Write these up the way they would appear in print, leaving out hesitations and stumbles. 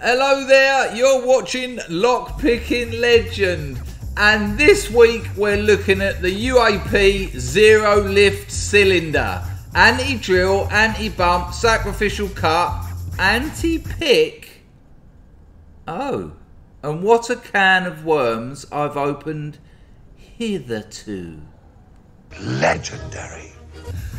Hello there, you're watching Lock Picking Legend, and this week we're looking at the UAP Zero Lift Cylinder. Anti-drill, anti-bump, sacrificial cut, anti-pick. Oh, and what a can of worms I've opened hitherto. Legendary.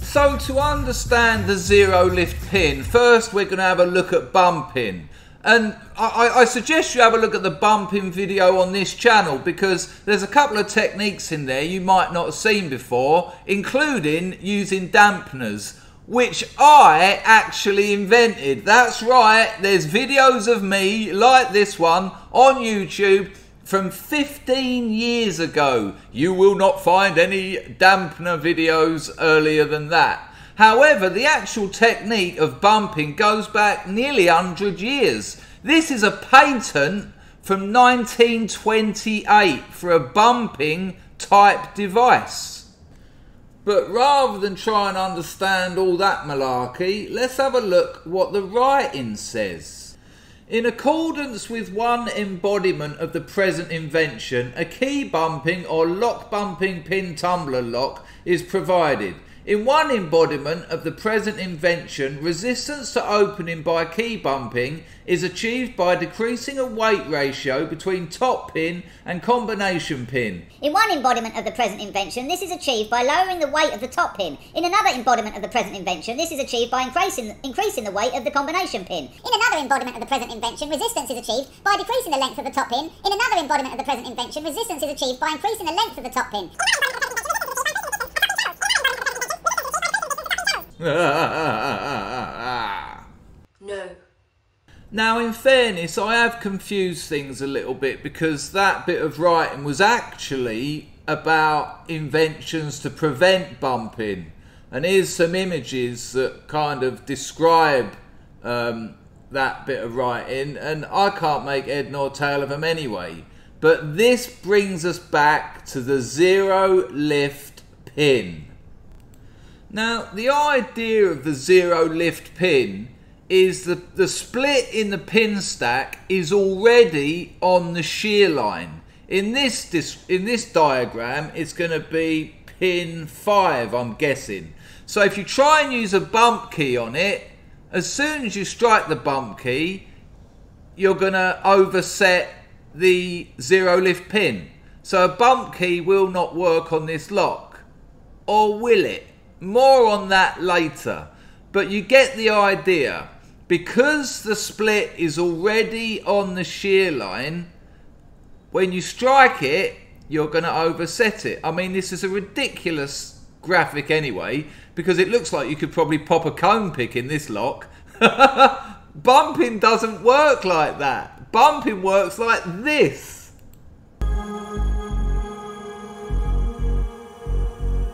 So to understand the zero lift pin, first we're going to have a look at bumping. And I suggest you have a look at the bumping video on this channel because there's a couple of techniques in there you might not have seen before, including using dampeners, which I actually invented. That's right, there's videos of me like this one on YouTube from 15 years ago. You will not find any dampener videos earlier than that. However, the actual technique of bumping goes back nearly 100 years. This is a patent from 1928 for a bumping type device. But rather than try and understand all that malarkey, let's have a look what the writing says. In accordance with one embodiment of the present invention, a key bumping or lock bumping pin tumbler lock is provided. In one embodiment of the present invention, resistance to opening by key bumping is achieved by decreasing a weight ratio between top pin and combination pin. In one embodiment of the present invention, this is achieved by lowering the weight of the top pin. In another embodiment of the present invention, this is achieved by increasing the weight of the combination pin. In another embodiment of the present invention, resistance is achieved by decreasing the length of the top pin. In another embodiment of the present invention, resistance is achieved by increasing the length of the top pin. No. Now, in fairness, I have confused things a little bit because that bit of writing was actually about inventions to prevent bumping, and here's some images that kind of describe that bit of writing, and I can't make head nor tail of them anyway. But this brings us back to the zero lift pin. Now, the idea of the zero lift pin is that the split in the pin stack is already on the shear line. In this diagram, it's going to be pin 5, I'm guessing. So if you try and use a bump key on it, as soon as you strike the bump key, you're going to overset the zero lift pin. So a bump key will not work on this lock. Or will it? More on that later, but you get the idea. Because the split is already on the shear line, when you strike it, you're going to overset it. I mean, this is a ridiculous graphic anyway, because it looks like you could probably pop a cone pick in this lock. Bumping doesn't work like that. Bumping works like this.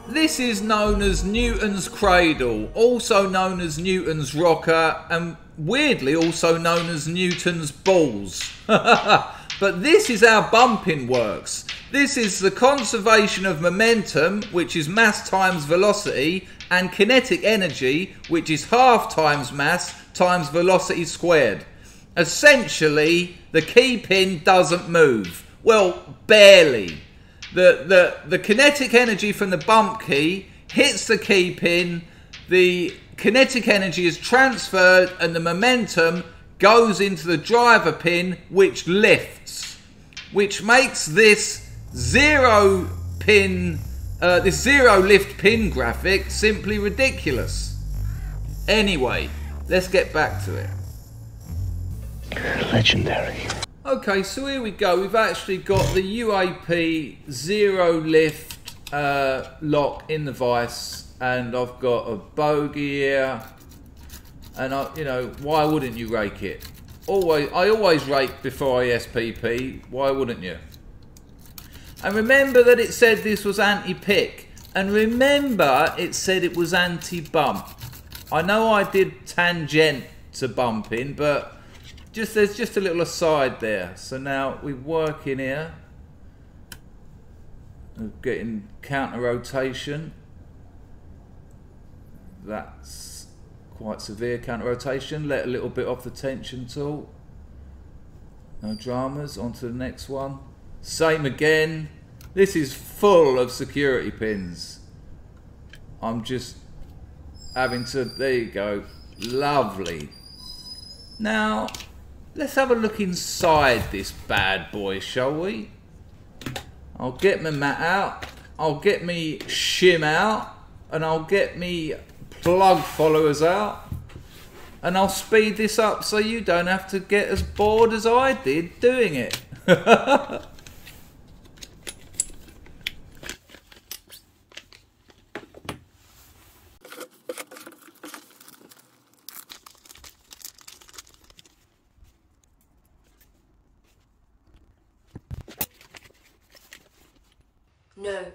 This is known as Newton's Cradle, also known as Newton's Rocker, and weirdly also known as Newton's Balls. But this is how bumping works. This is the conservation of momentum, which is mass times velocity, and kinetic energy, which is half times mass times velocity squared. Essentially, the key pin doesn't move. Well, barely. The kinetic energy from the bump key hits the key pin, the kinetic energy is transferred, and the momentum goes into the driver pin, which lifts, which makes this zero lift pin graphic simply ridiculous. Anyway, let's get back to it. Legendary. Okay, so here we go. We've actually got the UAP zero lift lock in the vice, and I've got a bogey here. And you know, why wouldn't you rake it? I always rake before I SPP. Why wouldn't you? And remember that it said this was anti-pick, and remember it said it was anti-bump. I know I did tangent to bumping, but there's just a little aside there. So now we work in here. We're getting counter rotation. That's quite severe counter rotation. Let a little bit off the tension tool. No dramas. On to the next one. Same again. This is full of security pins. I'm just having to... There you go. Lovely. Now, let's have a look inside this bad boy, shall we? I'll get my mat out. I'll get me shim out. And I'll get me plug followers out. And I'll speed this up so you don't have to get as bored as I did doing it. No.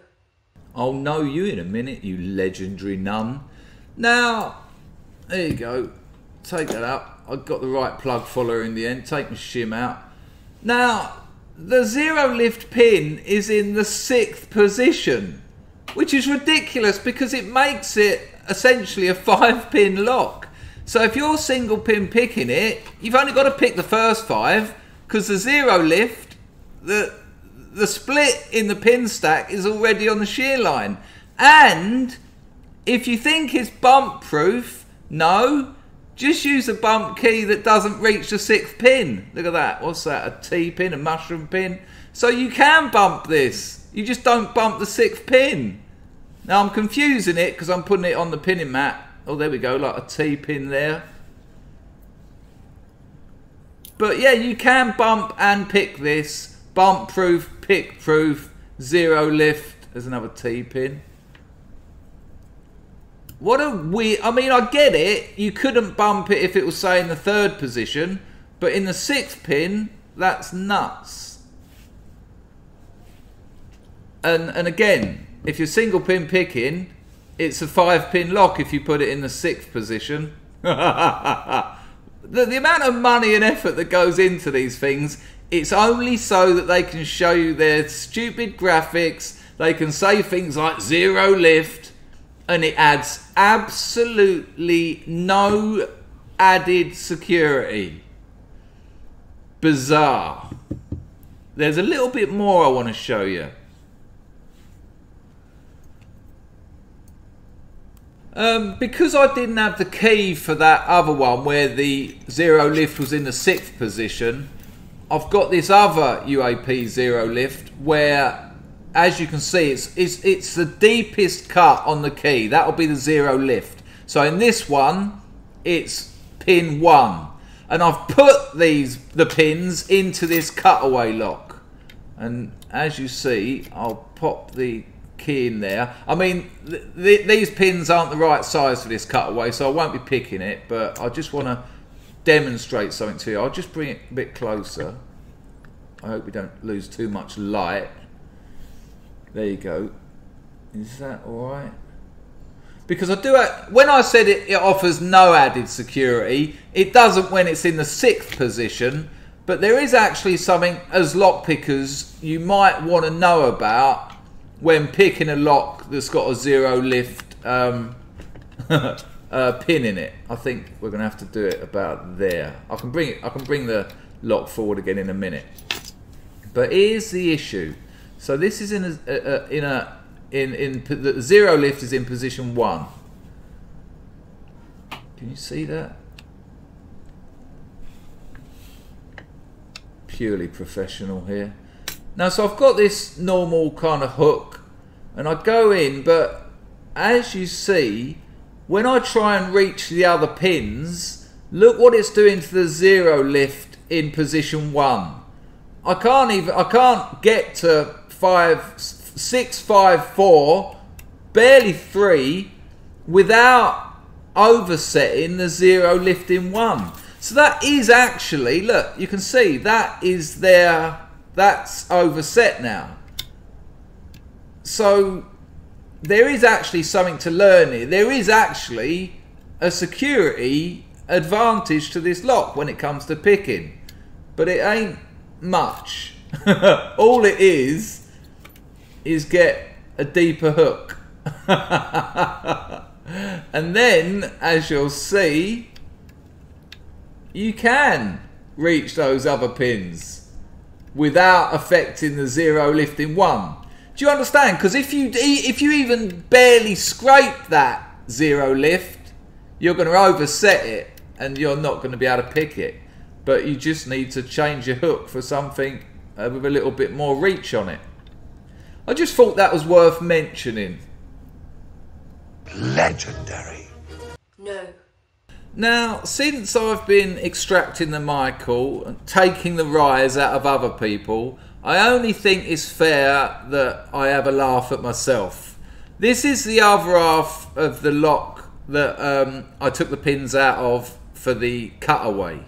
I'll know you in a minute, you legendary nun. Now, there you go. Take that up. I got the right plug follower in the end. Take my shim out. Now, the zero lift pin is in the 6th position, which is ridiculous because it makes it essentially a 5-pin lock. So if you're single pin picking it, you've only got to pick the first 5 because the zero lift, the split in the pin stack is already on the shear line. And if you think it's bump proof, no, just use a bump key that doesn't reach the 6th pin. Look at that. What's that? A T pin, a mushroom pin. So you can bump this. You just don't bump the 6th pin. Now I'm confusing it because I'm putting it on the pinning mat. Oh, there we go, like a T pin there. But yeah, you can bump and pick this. Bump proof, pick proof, zero lift. There's another T pin. What a weird... I mean, I get it. You couldn't bump it if it was, say, in the 3rd position. But in the 6th pin, that's nuts. And again, if you're single pin picking, it's a 5-pin lock if you put it in the 6th position. The amount of money and effort that goes into these things... It's only so that they can show you their stupid graphics. They can say things like zero lift, and it adds absolutely no added security. Bizarre. There's a little bit more I want to show you. Because I didn't have the key for that other one where the zero lift was in the 6th position... I've got this other UAP Zero Lift where, as you can see, it's the deepest cut on the key. That'll be the zero lift. So in this one, it's pin 1. And I've put the pins into this cutaway lock. And as you see, I'll pop the key in there. I mean, these pins aren't the right size for this cutaway, so I won't be picking it, but I just want to... demonstrate something to you. I'll just bring it a bit closer. I hope we don't lose too much light. There you go. Is that alright? Because I do... When I said it offers no added security, it doesn't when it's in the 6th position, but there is actually something as lock pickers you might want to know about when picking a lock that's got a zero lift pin in it. I think we're going to have to do it about there. I can bring the lock forward again in a minute. But here's the issue. So this is in the zero lift is in position 1. Can you see that? Purely professional here. Now, so I've got this normal kind of hook, and I go in, but as you see. When I try and reach the other pins, look what it's doing to the zero lift in position 1. I can't get to 5, 6, 5, 4, barely 3, without oversetting the zero lift in 1. So that is actually, look, you can see that is there. That's overset now. So. There is actually something to learn here. There is actually a security advantage to this lock when it comes to picking. But it ain't much. All it is get a deeper hook. And then, as you'll see, you can reach those other pins without affecting the zero lift in one. Do you understand? Because if you even barely scrape that zero lift, you're going to overset it and you're not going to be able to pick it. But you just need to change your hook for something with a little bit more reach on it. I just thought that was worth mentioning. Legendary. No. Now, since I've been extracting the Michael and taking the rise out of other people, I only think it's fair that I have a laugh at myself. This is the other half of the lock that I took the pins out of for the cutaway.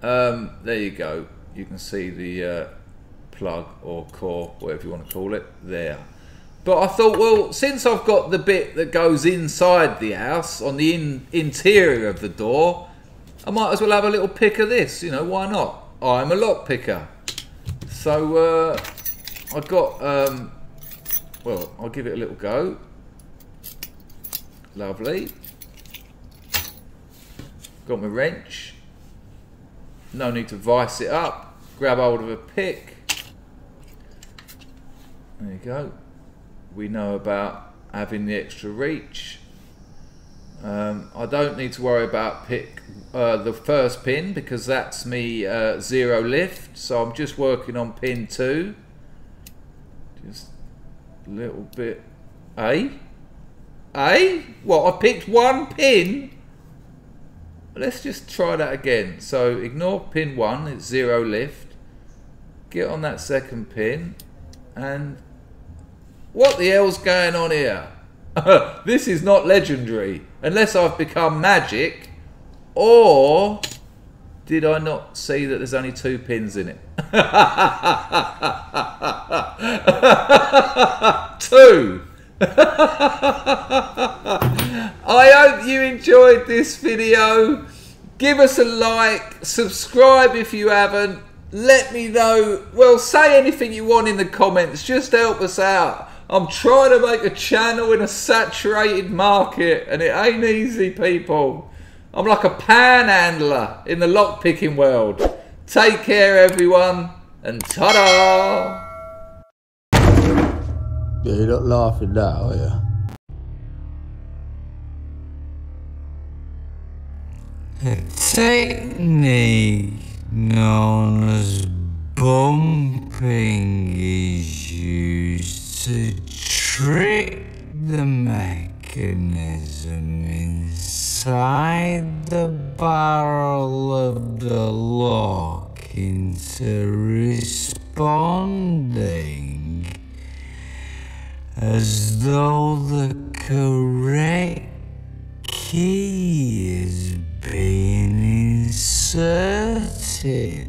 There you go. You can see the plug or core, whatever you want to call it, there. But I thought, well, since I've got the bit that goes inside the house, on the interior of the door, I might as well have a little pick of this. You know, why not? I'm a lock picker. So I got, well, I'll give it a little go. Lovely. Got my wrench. No need to vice it up. Grab hold of a pick. There you go. We know about having the extra reach. I don't need to worry about pick the first pin because that's me zero lift, so I'm just working on pin 2. Just a little bit. What, I picked one pin? Let's just try that again. So ignore pin 1, it's zero lift. Get on that second pin and what the hell's going on here? This is not legendary. Unless I've become magic, or did I not see that there's only 2 pins in it? 2! I hope you enjoyed this video. Give us a like, subscribe if you haven't. Let me know, well, say anything you want in the comments, just help us out. I'm trying to make a channel in a saturated market and it ain't easy, people. I'm like a panhandler in the lock picking world. Take care, everyone, and ta-da! Yeah, you're not laughing now, are you? Take me known as bumping is used to trick the mechanism inside the barrel of the lock into responding as though the correct key is being inserted.